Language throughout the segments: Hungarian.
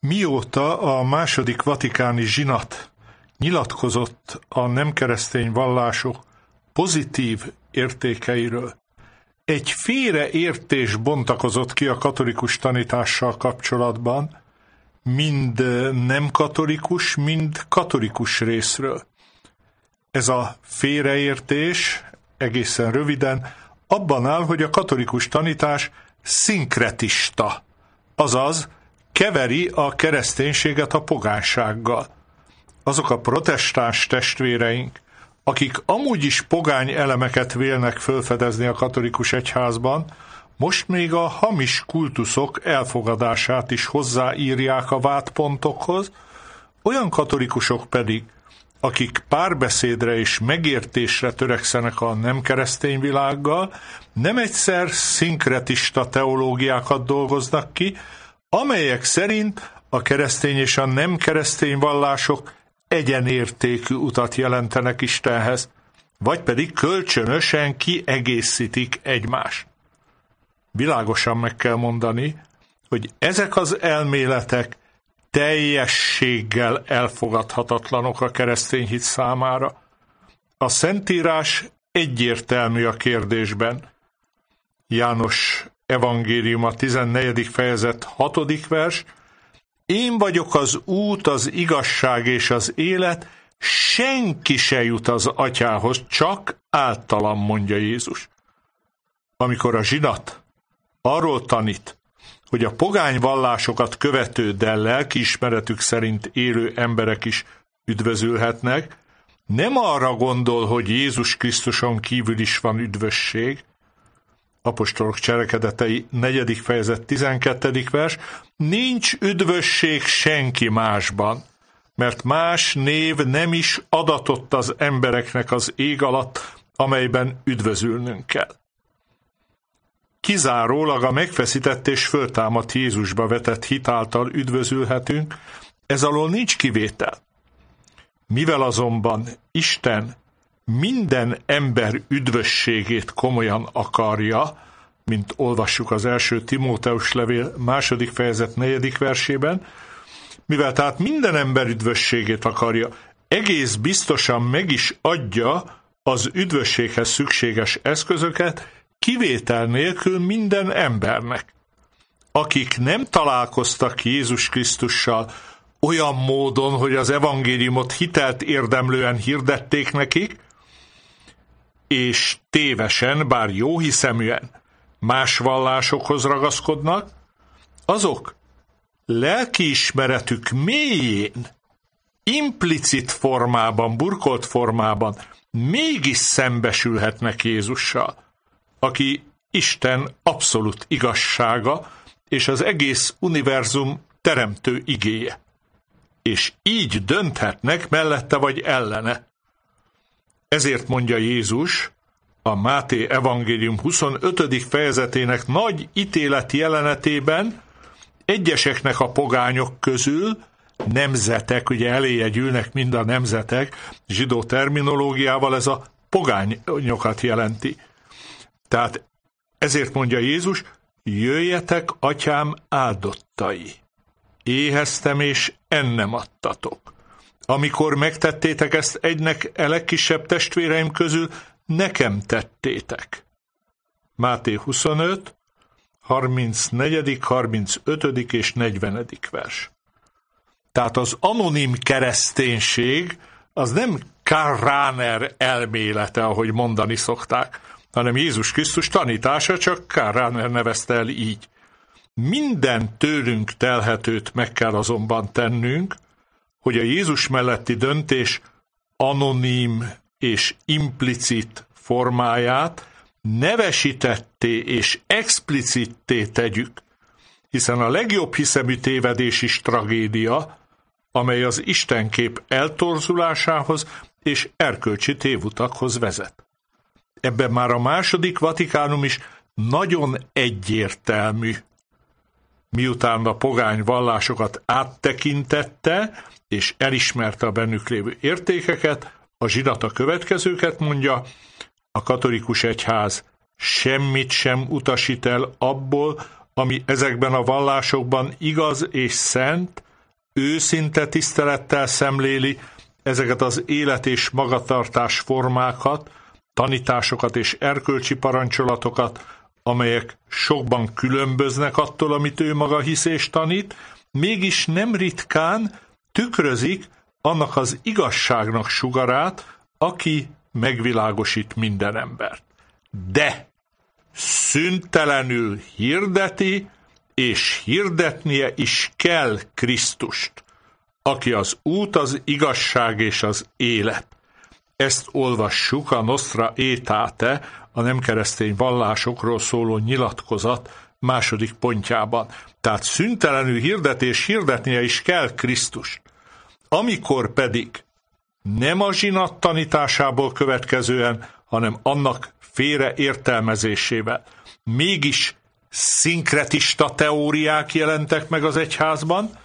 Mióta a II. Vatikáni Zsinat nyilatkozott a nem keresztény vallások pozitív értékeiről, egy félreértés bontakozott ki a katolikus tanítással kapcsolatban, mind nem katolikus, mind katolikus részről. Ez a félreértés, egészen röviden, abban áll, hogy a katolikus tanítás szinkretista, azaz keveri a kereszténységet a pogánsággal. Azok a protestáns testvéreink, akik amúgy is pogány elemeket vélnek felfedezni a katolikus egyházban, most még a hamis kultuszok elfogadását is hozzáírják a vádpontokhoz, olyan katolikusok pedig, akik párbeszédre és megértésre törekszenek a nem keresztény világgal, nem egyszer szinkretista teológiákat dolgoznak ki, amelyek szerint a keresztény és a nem keresztény vallások egyenértékű utat jelentenek Istenhez, vagy pedig kölcsönösen kiegészítik egymást. Világosan meg kell mondani, hogy ezek az elméletek teljességgel elfogadhatatlanok a keresztény hit számára. A Szentírás egyértelmű a kérdésben. János Evangélium a 14. fejezet 6. vers: Én vagyok az út, az igazság és az élet, senki se jut az atyához, csak általam, mondja Jézus. Amikor a zsinat arról tanít, hogy a pogány vallásokat követő, de lelkiismeretük szerint élő emberek is üdvözülhetnek, nem arra gondol, hogy Jézus Krisztuson kívül is van üdvösség. Apostolok cselekedetei 4. fejezet 12. vers: Nincs üdvösség senki másban, mert más név nem is adatott az embereknek az ég alatt, amelyben üdvözülnünk kell. Kizárólag a megfeszített és föltámadt Jézusba vetett hit által üdvözülhetünk, ez alól nincs kivétel. Mivel azonban Isten minden ember üdvösségét komolyan akarja, mint olvassuk az első Timóteus levél 2. fejezet 4. versében, mivel tehát minden ember üdvösségét akarja, egész biztosan meg is adja az üdvösséghez szükséges eszközöket, kivétel nélkül minden embernek. Akik nem találkoztak Jézus Krisztussal olyan módon, hogy az evangéliumot hitelt érdemlően hirdették nekik, és tévesen, bár jóhiszeműen más vallásokhoz ragaszkodnak, azok lelkiismeretük mélyén, implicit formában, burkolt formában mégis szembesülhetnek Jézussal, aki Isten abszolút igazsága és az egész univerzum teremtő igéje. És így dönthetnek mellette vagy ellene. Ezért mondja Jézus a Máté evangélium 25. fejezetének nagy ítélet jelenetében: egyeseknek a pogányok közül, nemzetek, ugye eléje gyűlnek mind a nemzetek, zsidó terminológiával ez a pogányokat jelenti. Tehát ezért mondja Jézus: jöjjetek, atyám áldottai, éheztem és ennem adtatok. Amikor megtettétek ezt egynek a legkisebb testvéreim közül, nekem tettétek. Máté 25, 34., 35. és 40. vers. Tehát az anonim kereszténység az nem Karl Rahner elmélete, ahogy mondani szokták, hanem Jézus Krisztus tanítása, csak Karl Rahner nevezte el így. Minden tőlünk telhetőt meg kell azonban tennünk, hogy a Jézus melletti döntés anonim és implicit formáját nevesítetté és explicitté tegyük, hiszen a legjobb hiszemű tévedés is tragédia, amely az istenkép eltorzulásához és erkölcsi tévutakhoz vezet. Ebben már a II. Vatikánum is nagyon egyértelmű. Miután a pogány vallásokat áttekintette, és elismerte a bennük lévő értékeket, a zsinat a következőket mondja: a katolikus egyház semmit sem utasít el abból, ami ezekben a vallásokban igaz és szent, őszinte tisztelettel szemléli ezeket az élet és magatartás formákat, tanításokat és erkölcsi parancsolatokat, amelyek sokban különböznek attól, amit ő maga hisz és tanít, mégis nem ritkán tükrözik annak az igazságnak sugarát, aki megvilágosít minden embert. De szüntelenül hirdeti, és hirdetnie is kell Krisztust, aki az út, az igazság és az élet. Ezt olvassuk a Nostra aetate, a nem keresztény vallásokról szóló nyilatkozat második pontjában. Tehát szüntelenül hirdeti, és hirdetnie is kell Krisztust. Amikor pedig nem a zsinat tanításából következően, hanem annak félre értelmezésével mégis szinkretista teóriák jelentek meg az egyházban,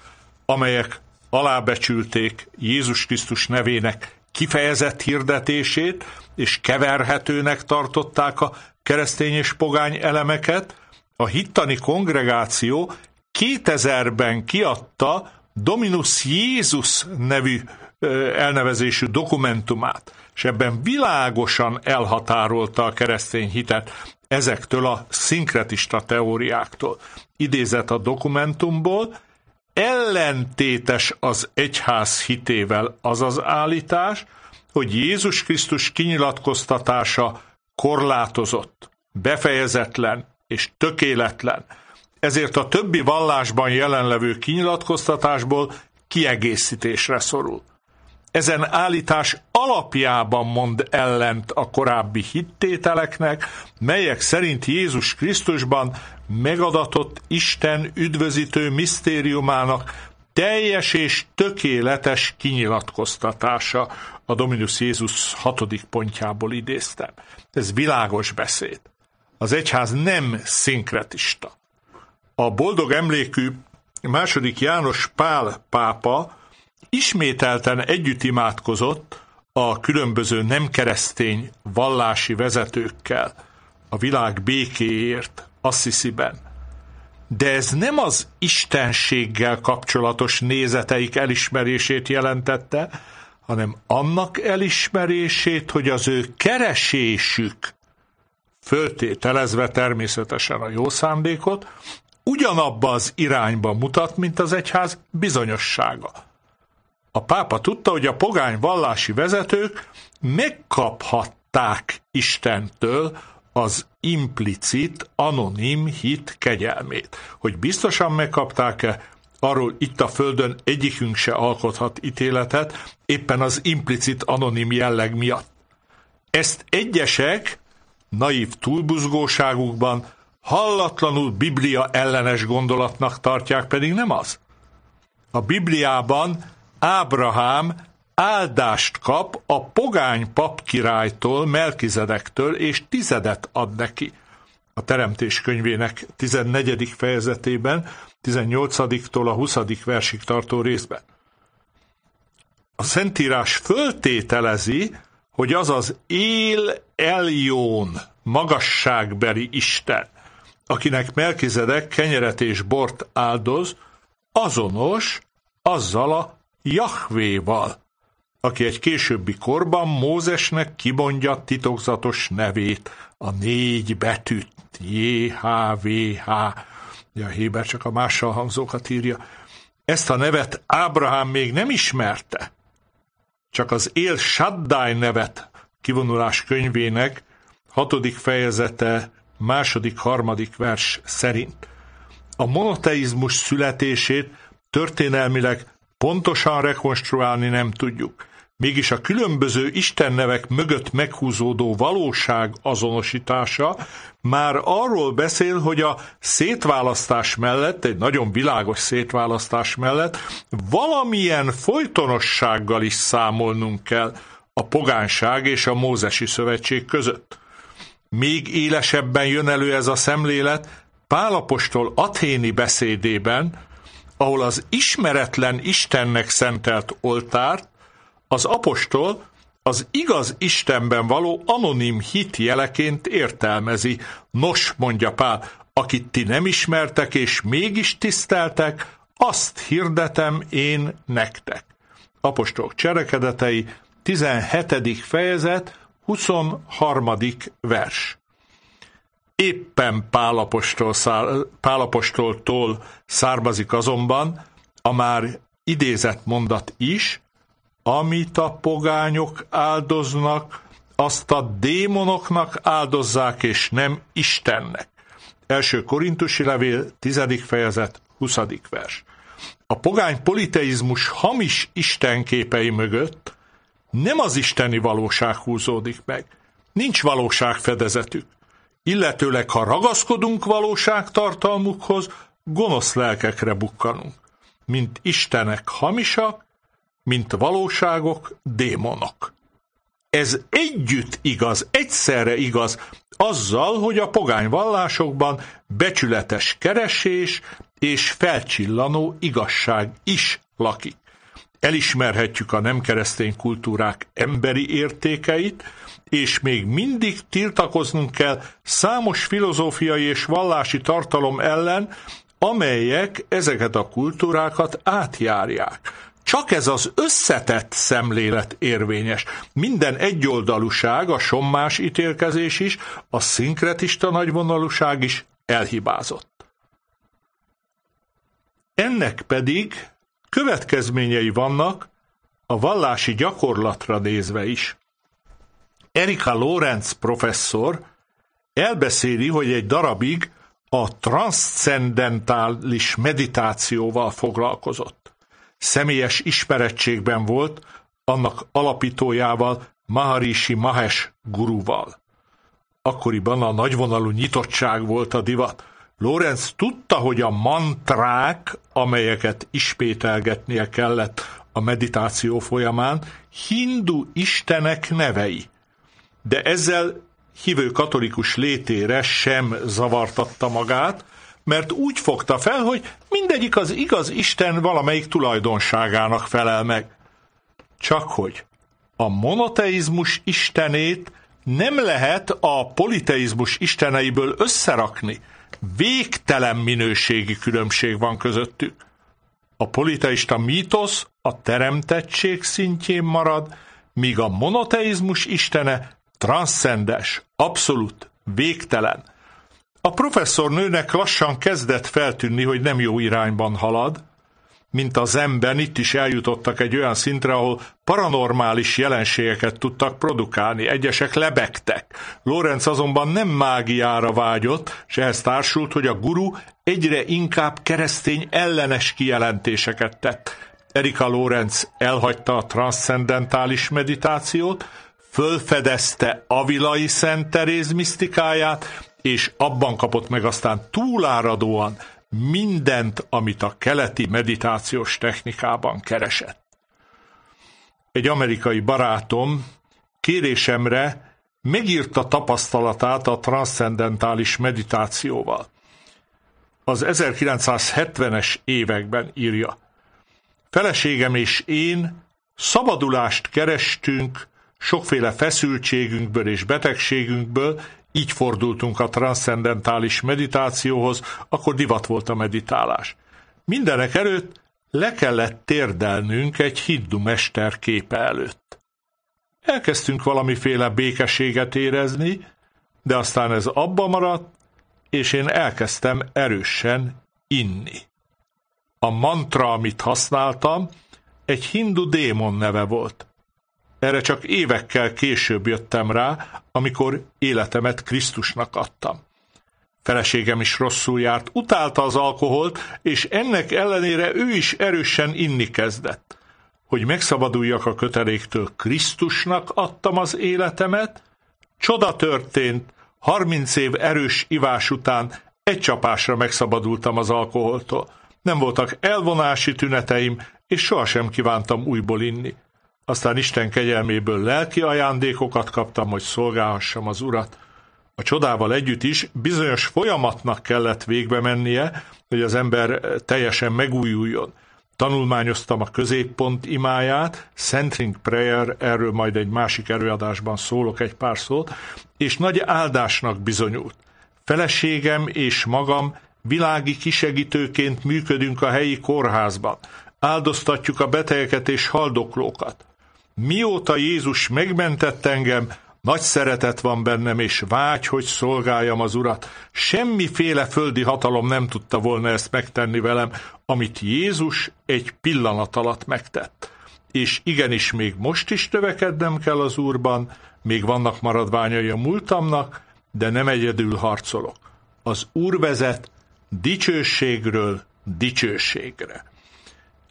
amelyek alábecsülték Jézus Krisztus nevének kifejezett hirdetését, és keverhetőnek tartották a keresztény és pogány elemeket, a hittani kongregáció 2000-ben kiadta Dominus Iesus nevű elnevezésű dokumentumát, és ebben világosan elhatárolta a keresztény hitet ezektől a szinkretista teóriáktól. Idézet a dokumentumból: ellentétes az egyház hitével az az állítás, hogy Jézus Krisztus kinyilatkoztatása korlátozott, befejezetlen és tökéletlen, ezért a többi vallásban jelenlevő kinyilatkoztatásból kiegészítésre szorul. Ezen állítás alapjában mond ellent a korábbi hittételeknek, melyek szerint Jézus Krisztusban megadatott Isten üdvözítő misztériumának teljes és tökéletes kinyilatkoztatása, a Dominus Iesus 6. pontjából idéztem. Ez világos beszéd. Az egyház nem szinkretista. A boldog emlékű II. János Pál pápa ismételten együtt imádkozott a különböző nem keresztény vallási vezetőkkel a világ békéért Assisiben. De ez nem az istenséggel kapcsolatos nézeteik elismerését jelentette, hanem annak elismerését, hogy az ő keresésük, föltételezve természetesen a jó szándékot, ugyanabba az irányba mutat, mint az egyház bizonyossága. A pápa tudta, hogy a pogány vallási vezetők megkaphatták Istentől az implicit, anonim hit kegyelmét. Hogy biztosan megkapták-e, arról itt a földön egyikünk se alkothat ítéletet, éppen az implicit, anonim jelleg miatt. Ezt egyesek naív túlbuzgóságukban hallatlanul Biblia ellenes gondolatnak tartják, pedig nem az. A Bibliában Ábrahám áldást kap a pogány papkirálytól, Melkizedektől, és tizedet ad neki. A Teremtés könyvének 14. fejezetében, 18-tól a 20. versig tartó részben. A Szentírás föltételezi, hogy az az él eljón, magasságbeli Isten, akinek Melkizedek kenyeret és bort áldoz, azonos azzal a Jahvéval, aki egy későbbi korban Mózesnek kimondja titokzatos nevét, a 4 betűt, JHVH. Ja, Héber csak a mással hangzókat írja. Ezt a nevet Ábrahám még nem ismerte, csak az él Shaddai nevet, Kivonulás könyvének 6. fejezete 2.-3. vers szerint. A monoteizmus születését történelmileg pontosan rekonstruálni nem tudjuk. Mégis a különböző istennevek mögött meghúzódó valóság azonosítása már arról beszél, hogy a szétválasztás mellett, egy nagyon világos szétválasztás mellett valamilyen folytonossággal is számolnunk kell a pogánság és a mózesi szövetség között. Még élesebben jön elő ez a szemlélet Pál apostol athéni beszédében, ahol az ismeretlen Istennek szentelt oltárt az apostol az igaz Istenben való anonim hit jeleként értelmezi. Nos, mondja Pál, akit ti nem ismertek és mégis tiszteltek, Azt hirdetem én nektek. Apostolok cselekedetei, 17. fejezet, 23. vers. Éppen Pál apostoltól származik azonban a már idézett mondat is, amit a pogányok áldoznak, azt a démonoknak áldozzák, és nem Istennek. Első Korintusi levél, 10. fejezet, 20. vers. A pogány politeizmus hamis istenképei mögött nem az isteni valóság húzódik meg. Nincs valóságfedezetük. Illetőleg, ha ragaszkodunk valóságtartalmukhoz, gonosz lelkekre bukkanunk. Mint istenek hamisak, mint valóságok démonok. Ez együtt igaz, egyszerre igaz, azzal, hogy a pogány vallásokban becsületes keresés és felcsillanó igazság is lakik. Elismerhetjük a nem keresztény kultúrák emberi értékeit, és még mindig tiltakoznunk kell számos filozófiai és vallási tartalom ellen, amelyek ezeket a kultúrákat átjárják. Csak ez az összetett szemlélet érvényes. Minden egyoldalúság, a sommás ítélkezés is, a szinkretista nagyvonalúság is elhibázott. Ennek pedig következményei vannak a vallási gyakorlatra nézve is. Erika Lorenz professzor elbeszéli, hogy egy darabig a transzcendentális meditációval foglalkozott. Személyes ismerettségben volt annak alapítójával, Maharishi Mahesh guruval. Akkoriban a nagyvonalú nyitottság volt a divat. Lorenz tudta, hogy a mantrák, amelyeket ismételgetnie kellett a meditáció folyamán, hindu istenek nevei. De ezzel hívő katolikus létére sem zavartatta magát, mert úgy fogta fel, hogy mindegyik az igaz Isten valamelyik tulajdonságának felel meg. Csak hogy a monoteizmus istenét nem lehet a politeizmus isteneiből összerakni. Végtelen minőségi különbség van közöttük. A politeista mítosz a teremtettség szintjén marad, míg a monoteizmus istene transzcendens, abszolút, végtelen. A professzornőnek lassan kezdett feltűnni, hogy nem jó irányban halad, mint a zenben itt is eljutottak egy olyan szintre, ahol paranormális jelenségeket tudtak produkálni, egyesek lebegtek. Lorenz azonban nem mágiára vágyott, és ehhez társult, hogy a guru egyre inkább keresztény ellenes kijelentéseket tett. Erika Lorenz elhagyta a transzcendentális meditációt, fölfedezte Avilai Szent Teréz misztikáját, és abban kapott meg aztán túláradóan mindent, amit a keleti meditációs technikában keresett. Egy amerikai barátom kérésemre megírta tapasztalatát a transzcendentális meditációval. Az 1970-es években írja. Feleségem és én szabadulást kerestünk sokféle feszültségünkből és betegségünkből, így fordultunk a transzcendentális meditációhoz, akkor divat volt a meditálás. Mindenek előtt le kellett térdelnünk egy hindu mester képe előtt. Elkezdtünk valamiféle békességet érezni, de aztán ez abba maradt, és én elkezdtem erősen inni. A mantra, amit használtam, egy hindu démon neve volt. Erre csak évekkel később jöttem rá, amikor életemet Krisztusnak adtam. Feleségem is rosszul járt, utálta az alkoholt, és ennek ellenére ő is erősen inni kezdett. Hogy megszabaduljak a köteléktől, Krisztusnak adtam az életemet. Csoda történt, 30 év erős ivás után egy csapásra megszabadultam az alkoholtól. Nem voltak elvonási tüneteim, és sohasem kívántam újból inni. Aztán Isten kegyelméből lelki ajándékokat kaptam, hogy szolgálhassam az Urat. A csodával együtt is bizonyos folyamatnak kellett végbe mennie, hogy az ember teljesen megújuljon. Tanulmányoztam a középpont imáját, Centering Prayer, erről majd egy másik előadásban szólok egy pár szót, és nagy áldásnak bizonyult. Feleségem és magam világi kisegítőként működünk a helyi kórházban, áldoztatjuk a betegeket és haldoklókat. Mióta Jézus megmentett engem, nagy szeretet van bennem, és vágy, hogy szolgáljam az Urat. Semmiféle földi hatalom nem tudta volna ezt megtenni velem, amit Jézus egy pillanat alatt megtett. És igenis, még most is növekednem kell az Úrban, még vannak maradványai a múltamnak, de nem egyedül harcolok. Az Úr vezet dicsőségről dicsőségre.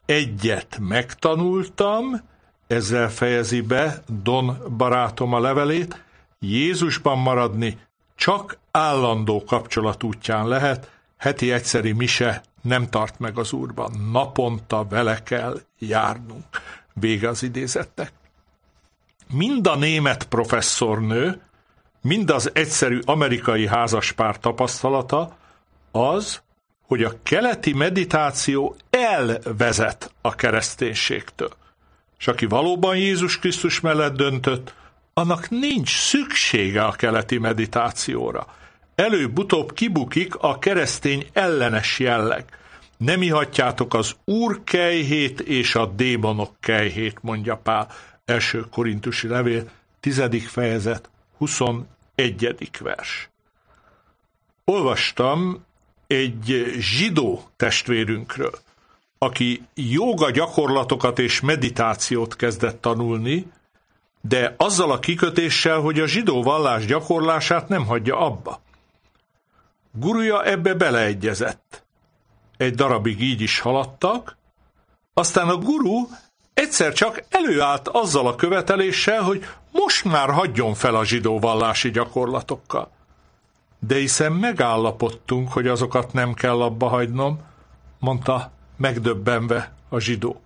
Egyet megtanultam, ezzel fejezi be Don barátom a levelét, Jézusban maradni csak állandó kapcsolat útján lehet, heti egyszeri mise nem tart meg az Úrban, naponta vele kell járnunk. Vége az idézetnek. Mind a német professzornő, mind az egyszerű amerikai házaspár tapasztalata az, hogy a keleti meditáció elvezet a kereszténységtől. És aki valóban Jézus Krisztus mellett döntött, annak nincs szüksége a keleti meditációra. Előbb-utóbb kibukik a keresztény ellenes jelleg. Nem ihatjátok az Úr kejhét és a démonok kejhét, mondja Pál. Első Korintusi levél, 10. fejezet, 21. vers. Olvastam egy zsidó testvérünkről, aki jóga gyakorlatokat és meditációt kezdett tanulni, de azzal a kikötéssel, hogy a zsidó vallás gyakorlását nem hagyja abba. Guruja ebbe beleegyezett. Egy darabig így is haladtak, aztán a guru egyszer csak előállt azzal a követeléssel, hogy most már hagyjon fel a zsidó vallási gyakorlatokkal. De hiszen megállapodtunk, hogy azokat nem kell abba hagynom, mondta megdöbbenve a zsidó.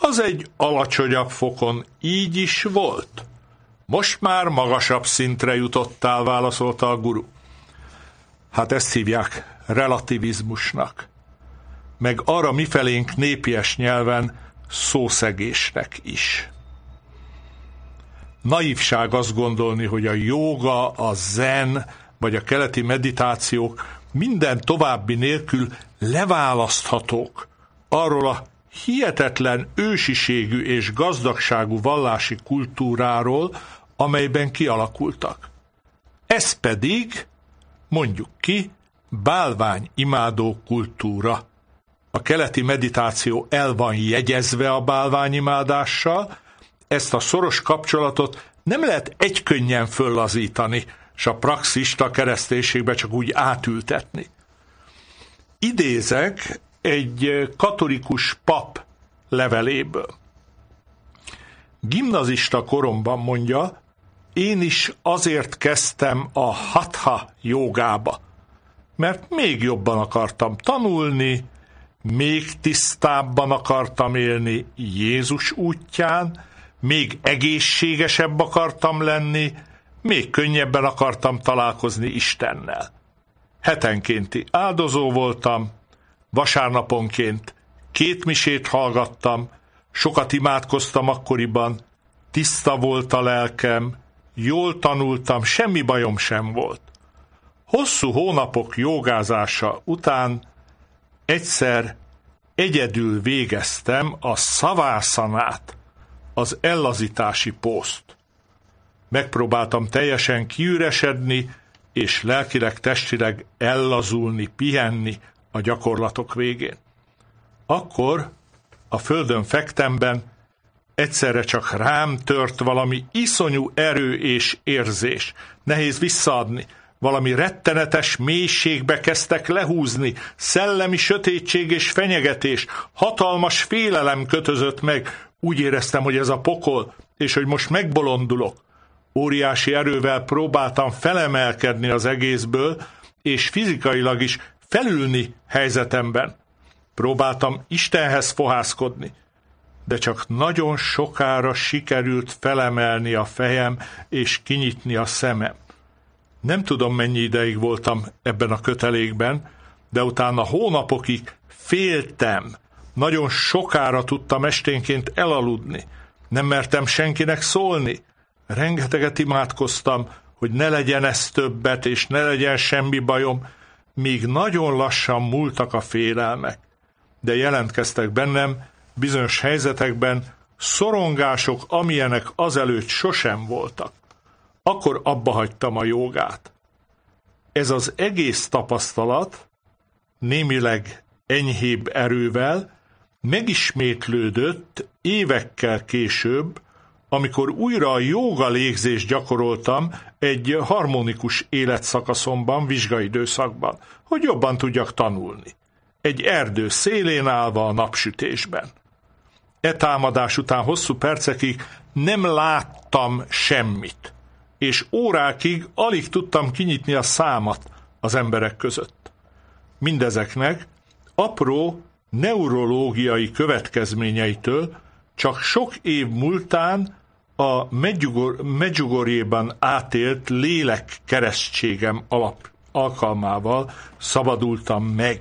Az egy alacsonyabb fokon így is volt. Most már magasabb szintre jutottál, válaszolta a guru. Hát ezt hívják relativizmusnak, meg arra mifelénk népies nyelven szószegésnek is. Naívság azt gondolni, hogy a jóga, a zen vagy a keleti meditációk minden további nélkül leválaszthatók arról a hihetetlen ősiségű és gazdagságú vallási kultúráról, amelyben kialakultak. Ez pedig, mondjuk ki, bálványimádó kultúra. A keleti meditáció el van jegyezve a bálványimádással, ezt a szoros kapcsolatot nem lehet egykönnyen föllazítani, és a praxist a kereszténységbe csak úgy átültetni. Idézek egy katolikus pap leveléből. Gimnazista koromban, mondja, én is azért kezdtem a hatha jogába, mert még jobban akartam tanulni, még tisztábban akartam élni Jézus útján, még egészségesebb akartam lenni, még könnyebben akartam találkozni Istennel. Hetenkénti áldozó voltam, vasárnaponként 2 misét hallgattam, sokat imádkoztam akkoriban, tiszta volt a lelkem, jól tanultam, semmi bajom sem volt. Hosszú hónapok jogázása után egyszer egyedül végeztem a szavászanát, az ellazítási pózt. Megpróbáltam teljesen kiüresedni, és lelkileg, testileg ellazulni, pihenni a gyakorlatok végén. Akkor a földön fektemben egyszerre csak rám tört valami iszonyú erő és érzés. Nehéz visszaadni. Valami rettenetes mélységbe kezdtek lehúzni, szellemi sötétség és fenyegetés, hatalmas félelem kötözött meg. Úgy éreztem, hogy ez a pokol, és hogy most megbolondulok. Óriási erővel próbáltam felemelkedni az egészből, és fizikailag is felülni helyzetemben. Próbáltam Istenhez fohászkodni, de csak nagyon sokára sikerült felemelni a fejem és kinyitni a szemem. Nem tudom, mennyi ideig voltam ebben a kötelékben, de utána hónapokig féltem. Nagyon sokára tudtam esténként elaludni. Nem mertem senkinek szólni. Rengeteget imádkoztam, hogy ne legyen ez többet, és ne legyen semmi bajom. még nagyon lassan múltak a félelmek, de jelentkeztek bennem bizonyos helyzetekben szorongások, amilyenek azelőtt sosem voltak. Akkor abba hagytam a jogát. Ez az egész tapasztalat némileg enyhébb erővel megismétlődött évekkel később, amikor újra a jóga légzést gyakoroltam egy harmonikus életszakaszomban, vizsgaidőszakban, hogy jobban tudjak tanulni. Egy erdő szélén állva a napsütésben. E támadás után hosszú percekig nem láttam semmit, és órákig alig tudtam kinyitni a számat az emberek között. Mindezeknek apró neurológiai következményeitől csak sok év múltán a Medjugorjében átélt lélekkeresztségem alkalmával szabadultam meg.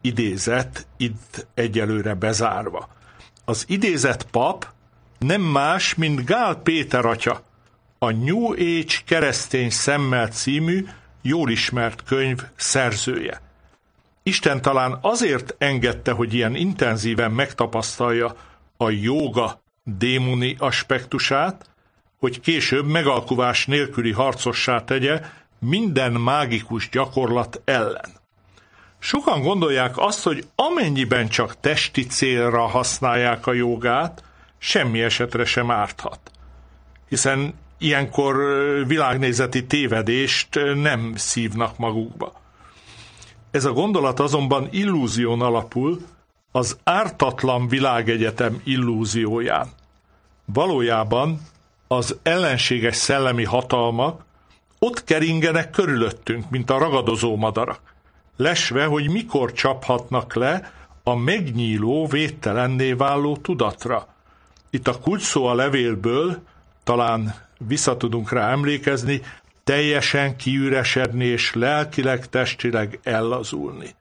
Idézet itt egyelőre bezárva. Az idézett pap nem más, mint Gál Péter atya, a New Age keresztény szemmel című jól ismert könyv szerzője. Isten talán azért engedte, hogy ilyen intenzíven megtapasztalja a jóga démoni aspektusát, hogy később megalkuvás nélküli harcossá tegye minden mágikus gyakorlat ellen. Sokan gondolják azt, hogy amennyiben csak testi célra használják a jogát, semmi esetre sem árthat. Hiszen ilyenkor világnézeti tévedést nem szívnak magukba. Ez a gondolat azonban illúzión alapul, az ártatlan világegyetem illúzióján. Valójában az ellenséges szellemi hatalmak ott keringenek körülöttünk, mint a ragadozó madarak, lesve, hogy mikor csaphatnak le a megnyíló, védtelenné váló tudatra. Itt a kulcsszó a levélből, talán visszatudunk rá emlékezni, teljesen kiüresedni és lelkileg, testileg ellazulni.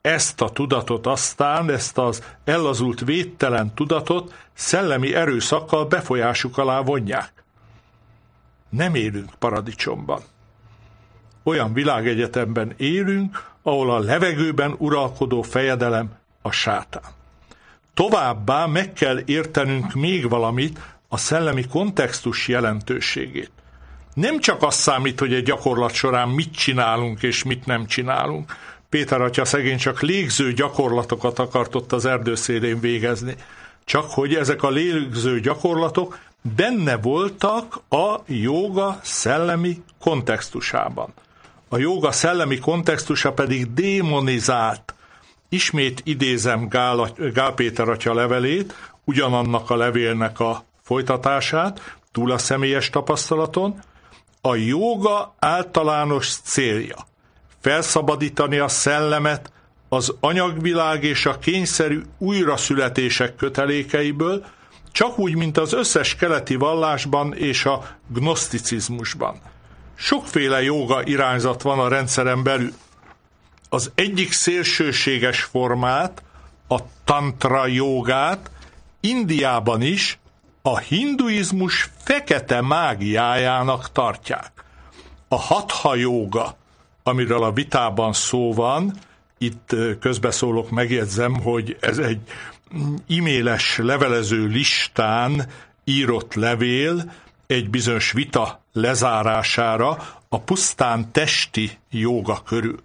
Ezt a tudatot aztán, ezt az ellazult védtelen tudatot szellemi erőszakkal befolyásuk alá vonják. Nem élünk paradicsomban. Olyan világegyetemben élünk, ahol a levegőben uralkodó fejedelem a sátán. Továbbá meg kell értenünk még valamit, a szellemi kontextus jelentőségét. Nem csak az számít, hogy egy gyakorlat során mit csinálunk és mit nem csinálunk. Péter atya szegény csak légző gyakorlatokat akart ott az erdőszélén végezni. Csak hogy ezek a légző gyakorlatok benne voltak a jóga szellemi kontextusában. A jóga szellemi kontextusa pedig démonizált. Ismét idézem Gál Péter atya levelét, ugyanannak a levélnek a folytatását, túl a személyes tapasztalaton. A jóga általános célja felszabadítani a szellemet az anyagvilág és a kényszerű újraszületések kötelékeiből, csak úgy, mint az összes keleti vallásban és a gnoszticizmusban. Sokféle jóga irányzat van a rendszeren belül. Az egyik szélsőséges formát, a tantra jógát Indiában is a hinduizmus fekete mágiájának tartják. A hatha jóga, amiről a vitában szó van, itt közbeszólok, megjegyzem, hogy ez egy e-mailes levelező listán írott levél egy bizonyos vita lezárására a pusztán testi jóga körül.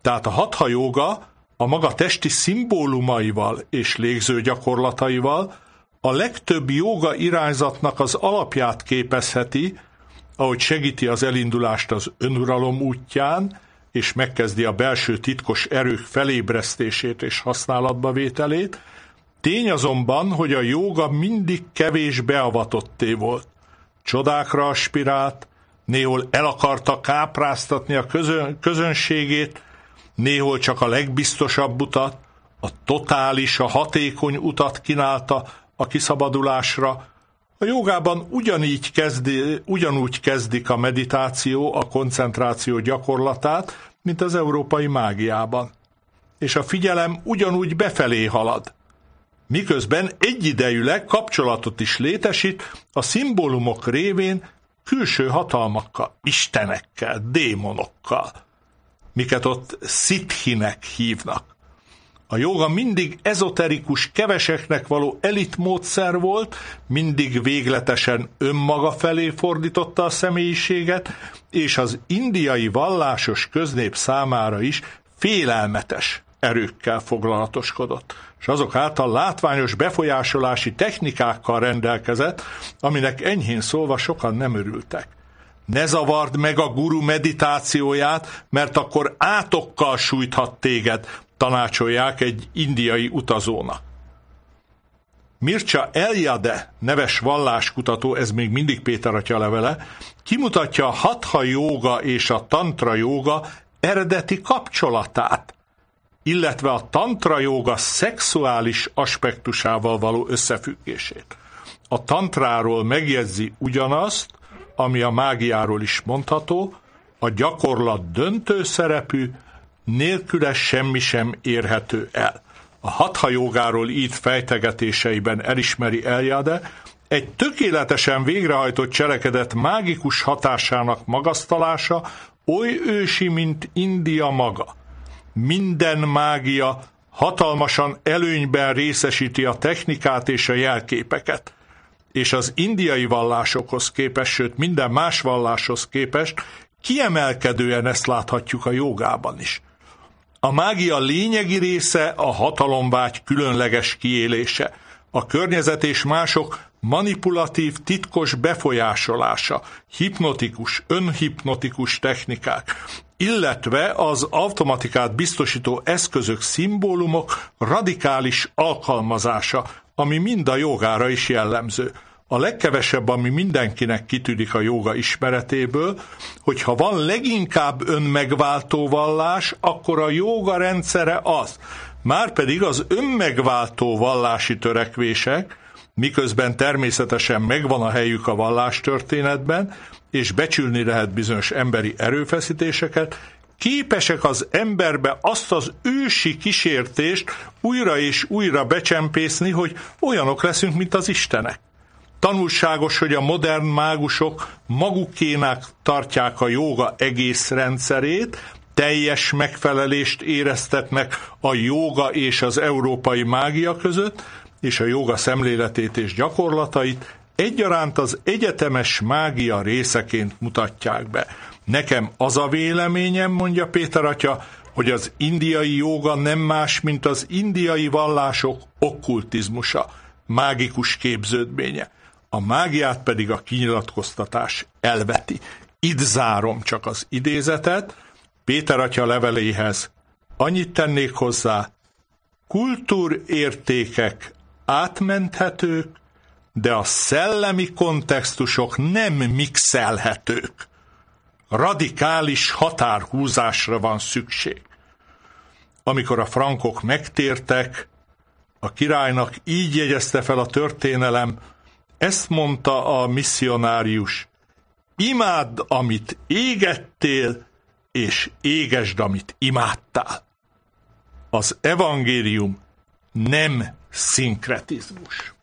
Tehát a hatha jóga a maga testi szimbólumaival és légző gyakorlataival a legtöbb jóga irányzatnak az alapját képezheti, ahogy segíti az elindulást az önuralom útján, és megkezdi a belső titkos erők felébresztését és használatba vételét. Tény azonban, hogy a jóga mindig kevés beavatotté volt. Csodákra aspirált, néhol el akarta kápráztatni a közönségét, néhol csak a legbiztosabb utat, a totális, a hatékony utat kínálta a kiszabadulásra. A jogában ugyanúgy kezdik a meditáció, a koncentráció gyakorlatát, mint az európai mágiában. És a figyelem ugyanúgy befelé halad. Miközben egyidejűleg kapcsolatot is létesít a szimbólumok révén külső hatalmakkal, istenekkel, démonokkal. miket ott szithinek hívnak. A jóga mindig ezoterikus, keveseknek való elitmódszer volt, mindig végletesen önmaga felé fordította a személyiséget, és az indiai vallásos köznép számára is félelmetes erőkkel foglalatoskodott, és azok által látványos befolyásolási technikákkal rendelkezett, aminek enyhén szólva sokan nem örültek. Ne zavard meg a guru meditációját, mert akkor átokkal sújthat téged, tanácsolják egy indiai utazónak. Mircea Eliade neves valláskutató, ez még mindig Péter atya levele, kimutatja a hatha jóga és a tantra jóga eredeti kapcsolatát, illetve a tantra jóga szexuális aspektusával való összefüggését. A tantráról megjegyzi ugyanazt, ami a mágiáról is mondható, a gyakorlat döntő szerepű, nélküle semmi sem érhető el. A hatha jogáról írt fejtegetéseiben elismeri Eliade, egy tökéletesen végrehajtott cselekedet mágikus hatásának magasztalása oly ősi, mint India maga. Minden mágia hatalmasan előnyben részesíti a technikát és a jelképeket, és az indiai vallásokhoz képest, sőt minden más valláshoz képest kiemelkedően ezt láthatjuk a jogában is. A mágia lényegi része a hatalomvágy különleges kiélése, a környezet és mások manipulatív, titkos befolyásolása, hipnotikus, önhipnotikus technikák, illetve az automatikát biztosító eszközök, szimbólumok radikális alkalmazása, ami mind a jogára is jellemző. A legkevesebb, ami mindenkinek kitűnik a joga ismeretéből, hogyha van leginkább önmegváltó vallás, akkor a joga rendszere az. Márpedig az önmegváltó vallási törekvések, miközben természetesen megvan a helyük a vallástörténetben, és becsülni lehet bizonyos emberi erőfeszítéseket, képesek az emberbe azt az ősi kísértést újra és újra becsempészni, hogy olyanok leszünk, mint az istenek. Tanulságos, hogy a modern mágusok magukénak tartják a jóga egész rendszerét, teljes megfelelést éreztetnek a jóga és az európai mágia között, és a jóga szemléletét és gyakorlatait egyaránt az egyetemes mágia részeként mutatják be. Nekem az a véleményem, mondja Péter atya, hogy az indiai jóga nem más, mint az indiai vallások okkultizmusa, mágikus képződménye. A mágiát pedig a kinyilatkoztatás elveti. Itt zárom csak az idézetet. Péter atya leveléhez annyit tennék hozzá, kultúrértékek átmenthetők, de a szellemi kontextusok nem mixelhetők. Radikális határhúzásra van szükség. Amikor a frankok megtértek, a királynak így jegyezte fel a történelem, ezt mondta a misszionárius: imádd, amit égettél, és égesd, amit imádtál. Az evangélium nem szinkretizmus.